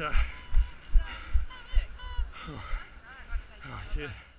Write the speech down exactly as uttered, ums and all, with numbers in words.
So, oh, oh, shit.